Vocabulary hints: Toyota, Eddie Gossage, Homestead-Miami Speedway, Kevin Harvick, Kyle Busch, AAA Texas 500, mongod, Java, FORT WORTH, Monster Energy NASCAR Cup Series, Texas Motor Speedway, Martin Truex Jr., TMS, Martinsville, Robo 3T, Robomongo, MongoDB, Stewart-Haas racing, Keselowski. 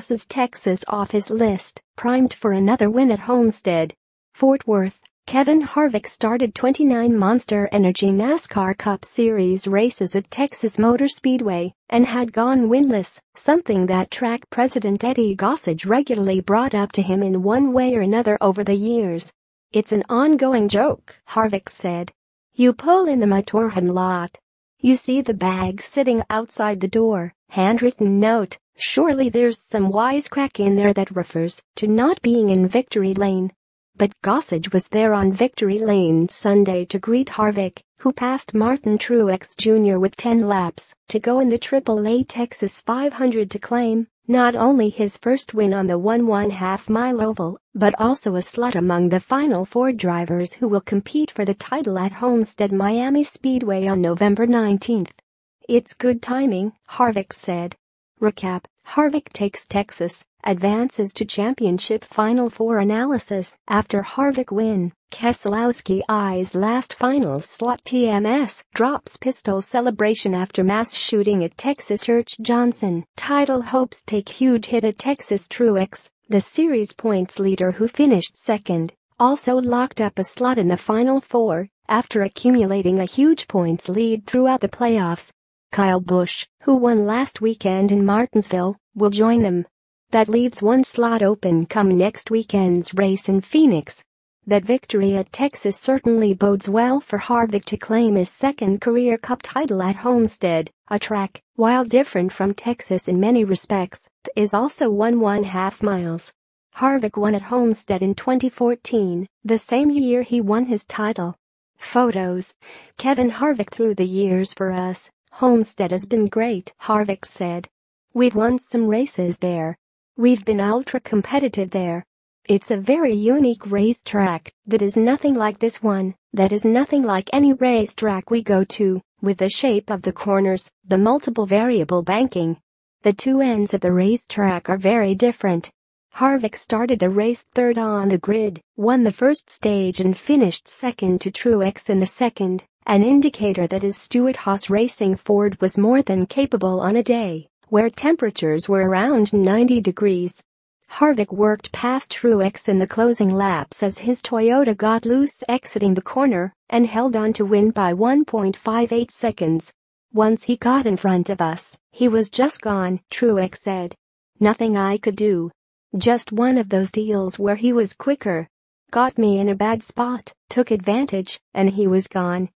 crosses Texas off his list, primed for another win at Homestead. Fort Worth, Kevin Harvick started 29 Monster Energy NASCAR Cup Series races at Texas Motor Speedway and had gone winless, something that track president Eddie Gossage regularly brought up to him in one way or another over the years. "It's an ongoing joke," Harvick said. "You pull in the motorhome lot. You see the bag sitting outside the door, handwritten note. Surely there's some wisecrack in there that refers to not being in victory lane." But Gossage was there on victory lane Sunday to greet Harvick, who passed Martin Truex Jr. with 10 laps to go in the AAA Texas 500 to claim not only his first win on the 1.5-mile oval, but also a slot among the final 4 drivers who will compete for the title at Homestead-Miami Speedway on November 19. "It's good timing," Harvick said. Recap: Harvick takes Texas, advances to championship Final Four. Analysis: after Harvick win, Keselowski eyes last final slot. TMS drops pistol celebration after mass shooting at Texas Church Johnson. Title hopes take huge hit at Texas. Truex, the series points leader who finished second, also locked up a slot in the Final Four after accumulating a huge points lead throughout the playoffs. Kyle Busch, who won last weekend in Martinsville, will join them. That leaves one slot open come next weekend's race in Phoenix. That victory at Texas certainly bodes well for Harvick to claim his second career Cup title at Homestead, a track, while different from Texas in many respects, that is also 1.5 miles. Harvick won at Homestead in 2014, the same year he won his title. Photos: Kevin Harvick through the years. "For us, Homestead has been great," Harvick said. "We've won some races there. We've been ultra-competitive there. It's a very unique racetrack that is nothing like this one, that is nothing like any racetrack we go to, with the shape of the corners, the multiple variable banking. The two ends of the racetrack are very different." Harvick started the race third on the grid, won the first stage and finished second to Truex in the second, an indicator that his Stewart-Haas Racing Ford was more than capable on a day where temperatures were around 90 degrees. Harvick worked past Truex in the closing laps as his Toyota got loose exiting the corner and held on to win by 1.58 seconds. "Once he got in front of us, he was just gone," Truex said. "Nothing I could do. Just one of those deals where he was quicker. Got me in a bad spot, took advantage, and he was gone."